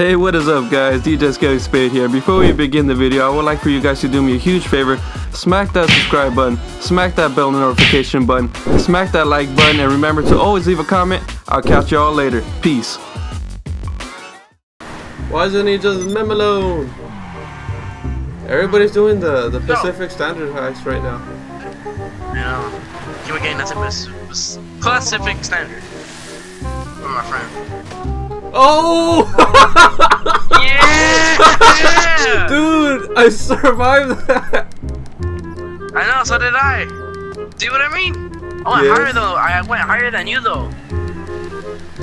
Hey, what is up guys, DJ ScalySpade here. Before we begin the video, I would like for you guys to do me a huge favor. Smack that subscribe button, smack that bell notification button, smack that like button, and remember to always leave a comment. I'll catch y'all later. Peace. Why doesn't he just leave me alone? Everybody's doing the Pacific Standard hacks right now. No, you were getting nothing but Pacific Standard from my friend. Oh! Yeah! Dude, I survived that! I know, so did I! See what I mean? I went higher though, I went higher than you though.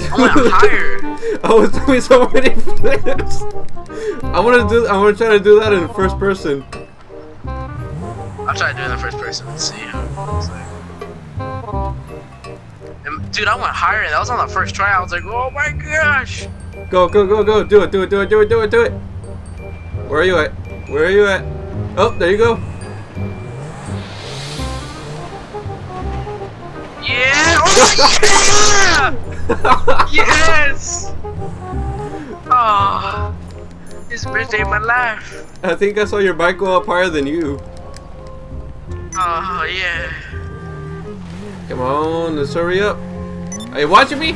I went higher! I was doing so many flips! I wanna try to do that in first person. I'll try to do it in first person, let's see how it's like. Dude, I went higher. That was on the first try. I was like, oh my gosh! Go, go, go, go! Do it, do it, do it, do it, do it, do it! Where are you at? Where are you at? Oh, there you go! Yeah! Oh, yeah! Yes! Oh, this birthday of my life. I think I saw your bike go up higher than you. Oh yeah. Come on, let's hurry up. Are you watching me?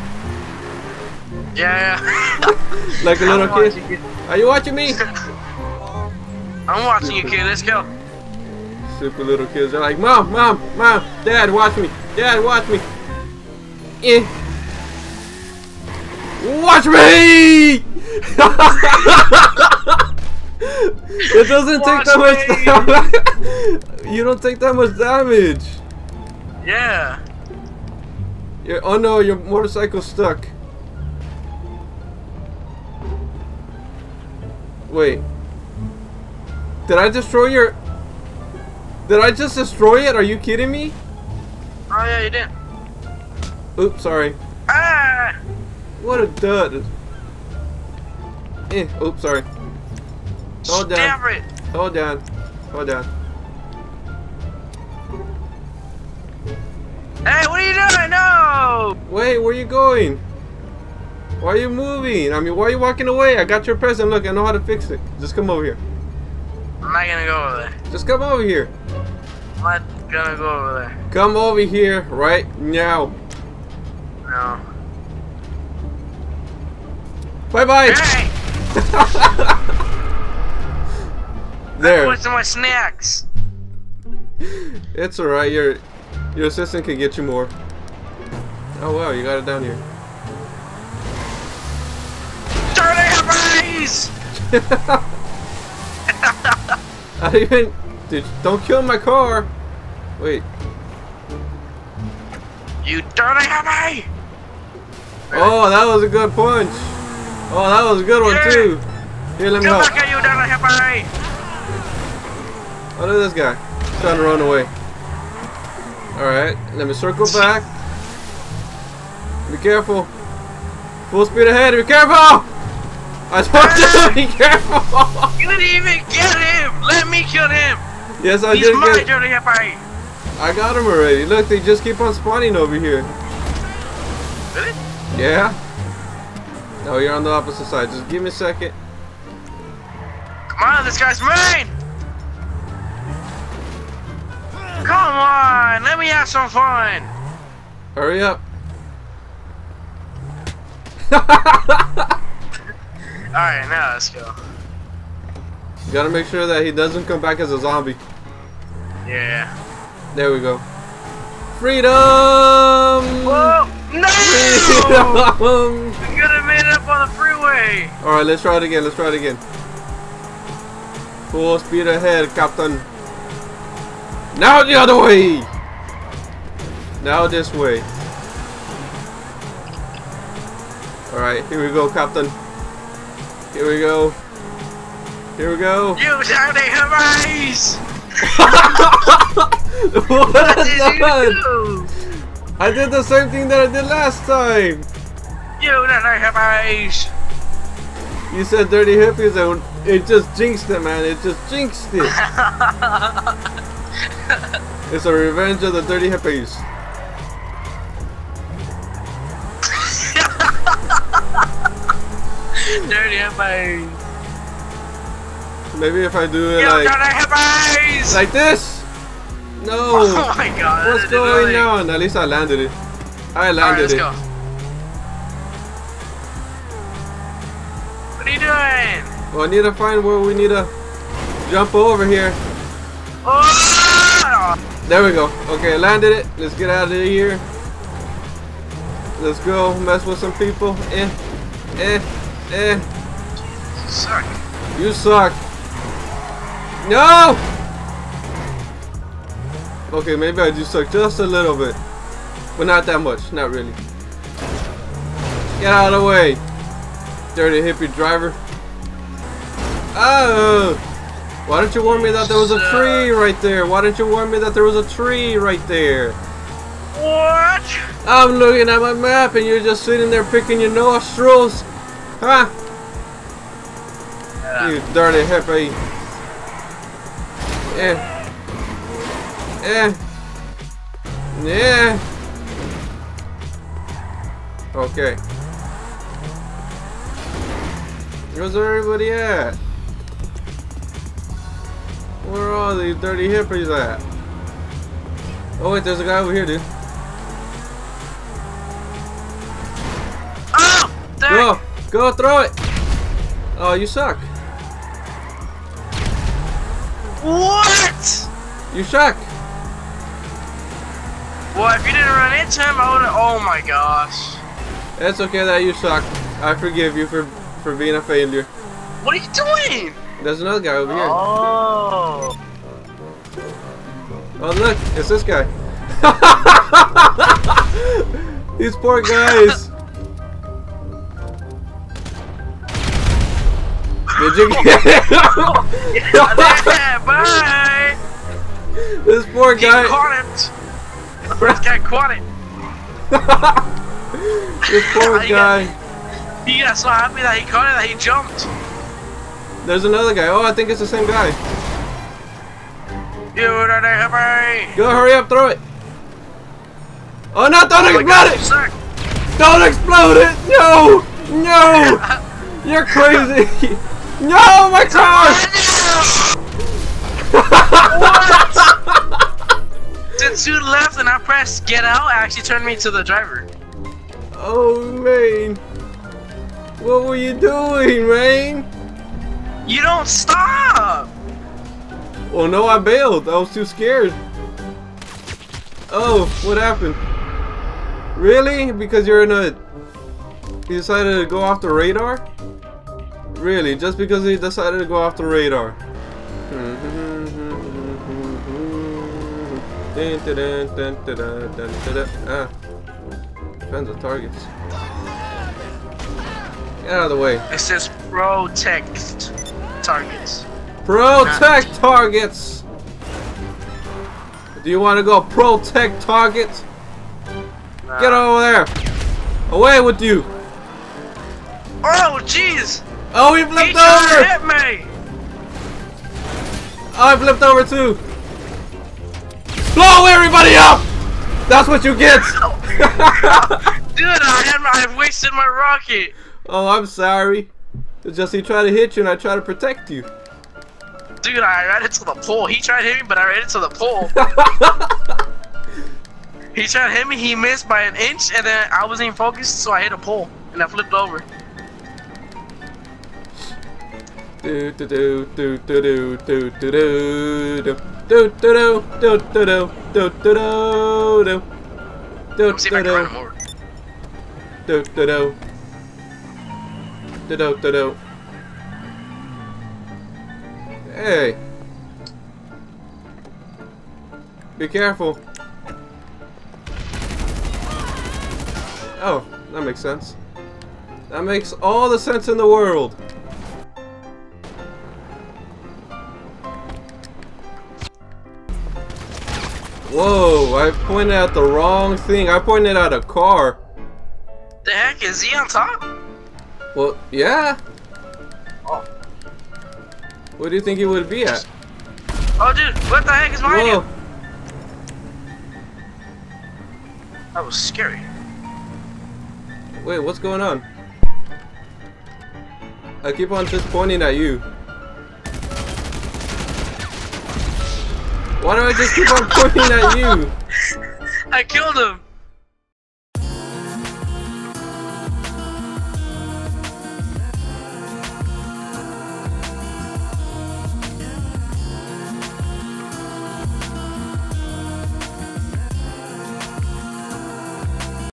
Yeah. Like a little kid. Are you watching me? I'm watching you, kid. Let's go. Super little kids. They're like, Mom, Mom, Mom, Dad, watch me. Dad, watch me. Eh. Watch me! It doesn't watch take that much damage. You don't take that much damage. Yeah. You're, oh no, your motorcycle's stuck. Wait. Did I destroy your... Did I just destroy it? Are you kidding me? Oh yeah, you did. Oops, sorry. Ah! What a dud. Eh, oops, sorry. Hold down. It. Hold down. Hold down. Hey, what are you doing? No! Wait, where are you going? Why are you moving? I mean, why are you walking away? I got your present. Look, I know how to fix it. Just come over here. I'm not gonna go over there. Just come over here. I'm not gonna go over there. Come over here right now. No. Bye-bye! Hey! There. I want some more snacks. It's alright, you're... Your assistant can get you more. Oh wow, you got it down here. Dirty eyes! I even, dude, don't kill my car. Wait. You dirty hammy! Oh, that was a good punch. Oh, that was a good one too. Here, let me help. Oh, look at this guy. He's trying to run away. Alright, let me circle back. Be careful. Full speed ahead, be careful! I told you, be careful! You didn't even get him! Let me kill him! Yes, I did get him. I got him already. Look, they just keep on spawning over here. Really? Yeah. No, you're on the opposite side. Just give me a second. Come on, this guy's mine! Come on, let me have some fun. Hurry up. Alright, now let's go. You gotta make sure that he doesn't come back as a zombie. Yeah. There we go. Freedom! Whoa! No! Freedom! We could have made it up on the freeway. Alright, let's try it again. Let's try it again. Full speed ahead, Captain. Now the other way! Now this way. Alright, here we go, Captain. Here we go. Here we go. You shouting hurries! What did you do? I did the same thing that I did last time! You dirty hippies! You said dirty hippies and it just jinxed it, man. It just jinxed it. It's a revenge of the dirty hippies. Dirty headbang. Maybe if I do it like this. No. Oh my god. What's going on? At least I landed it. I landed it. All right, let's go. What are you doing? Well, I need to find where we need to jump over here. Oh! There we go. Okay, landed it. Let's get out of here. Let's go mess with some people. You suck. You suck. No! Okay, maybe I do suck just a little bit. But not that much. Not really. Get out of the way. Dirty hippie driver. Oh! Why didn't you warn me that there was a tree right there? Why didn't you warn me that there was a tree right there? What? I'm looking at my map and you're just sitting there picking your nostrils. Huh? You dirty hippie. Yeah. Okay. Where's everybody at? Where are all these dirty hippies at? Oh wait, there's a guy over here, dude. Oh, go throw it! Oh, you suck. What? You suck. Well, if you didn't run into him, I would've... Oh my gosh. It's okay that you suck. I forgive you for being a failure. What are you doing? There's another guy over here. Oh. Oh look, it's this guy. These poor guys. Did you get it? Bye. This poor guy. He caught it. The first guy caught it. This poor guy. He got so happy that he caught it that he jumped. There's another guy. Oh, I think it's the same guy. You dirty hippie! Go, hurry up, throw it. Oh no, don't explode it! Don't explode it! No! No! You're crazy! No, my car! What? The dude left and I pressed get out, it actually turned me to the driver. Oh man. What were you doing, man? You don't stop! Well, no, I bailed. I was too scared. Oh, what happened? Really? Because you're in a... You decided to go off the radar? Really? Just because he decided to go off the radar? Ah. Tons of targets. Get out of the way. It says protect targets. Protect targets! Do you want to go protect targets? Nah. Get over there! Away with you! Oh jeez! Oh he flipped over! Hit me! Oh, I flipped over too! Blow everybody up! That's what you get! Dude, I've wasted my rocket! Oh, I'm sorry. It's just he tried to hit you and I tried to protect you. Dude, I ran into the pole. He tried to hit me, but I ran into the pole. He tried to hit me, he missed by an inch, and then I wasn't even focused, so I hit a pole and I flipped over. Do do do do do do do do do do do do do do do do do do do do. Hey, be careful. Oh, that makes sense. That makes all the sense in the world. Whoa, I pointed at the wrong thing. I pointed at a car. The heck, is he on top? Well, yeah. Oh. What do you think it would be at? Oh, dude, what the heck is behind you? That was scary. Wait, what's going on? I keep on just pointing at you. Why do I just keep on pointing at you? I killed him.